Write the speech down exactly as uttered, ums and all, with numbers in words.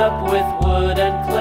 up with wood and clay.